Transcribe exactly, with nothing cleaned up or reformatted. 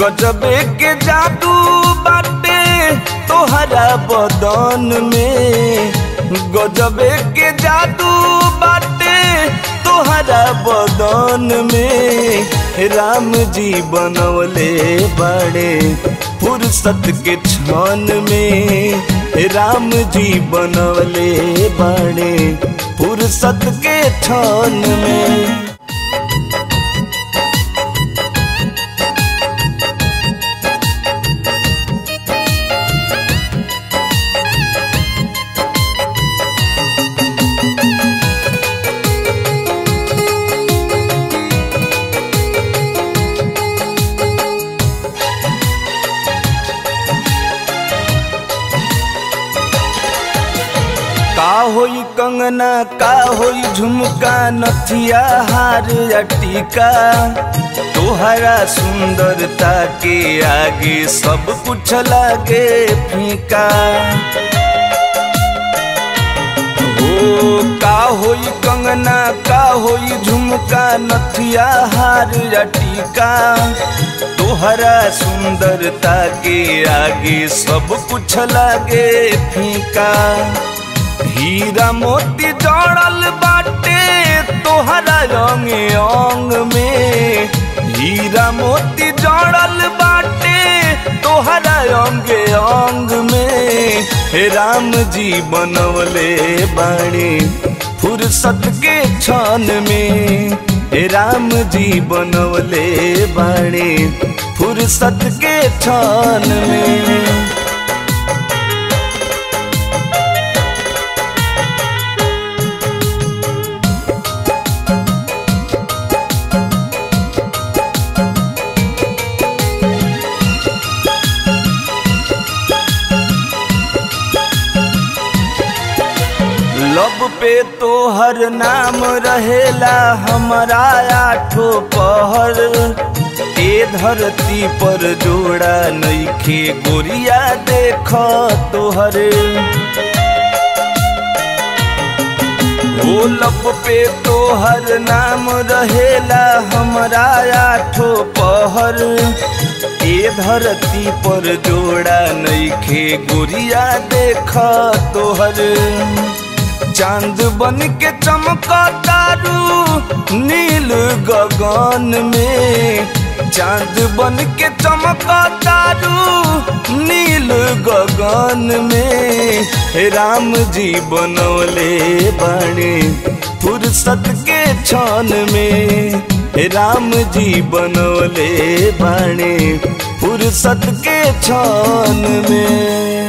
गजबे के जादू बाटे तोहरा बदन में, गजबे के जादू बाटे तोहरा बदन में। राम जी बनवले बड़े फुर्सत के क्षण में, राम जी बनवले बड़े फुर्सत के क्षण में। का होई कंगना, का होई झुमका, नथिया हार या टीका, तोहरा सुंदरता के आगे सब कुछ लागे फीका। हो का होई कंगना, का होई झुमका, नथिया हार या टीका, तोहरा सुंदरता के आगे सब कुछ लागे फीका। हीरा मोती जोड़ल बाटे तोहरा रंग अंग में, हीरा मोती जोड़ल बाटे तोहरा रंग अंग में। राम जी बनवले बड़े फुर्सत के क्षण में, राम जी बनवले बड़े फुर्सत के क्षण में। लब पे तोहर नाम रहेला हमारा आठो पहर, ए धरती पर जोड़ा नइखे गोरिया देख तोहर। वो लब पे तोहर नाम रहेला हमारा आठो पहर, ए धरती पर जोड़ा नइखे गोरिया देख तोहर। चांद बन के चमका तारू नील गगन में, चांद बन के चमका तारू नील गगन में। राम जी बनवले बड़े फुर्सत के क्षण में, राम जी बनवले बड़े फुर्सत के क्षण में।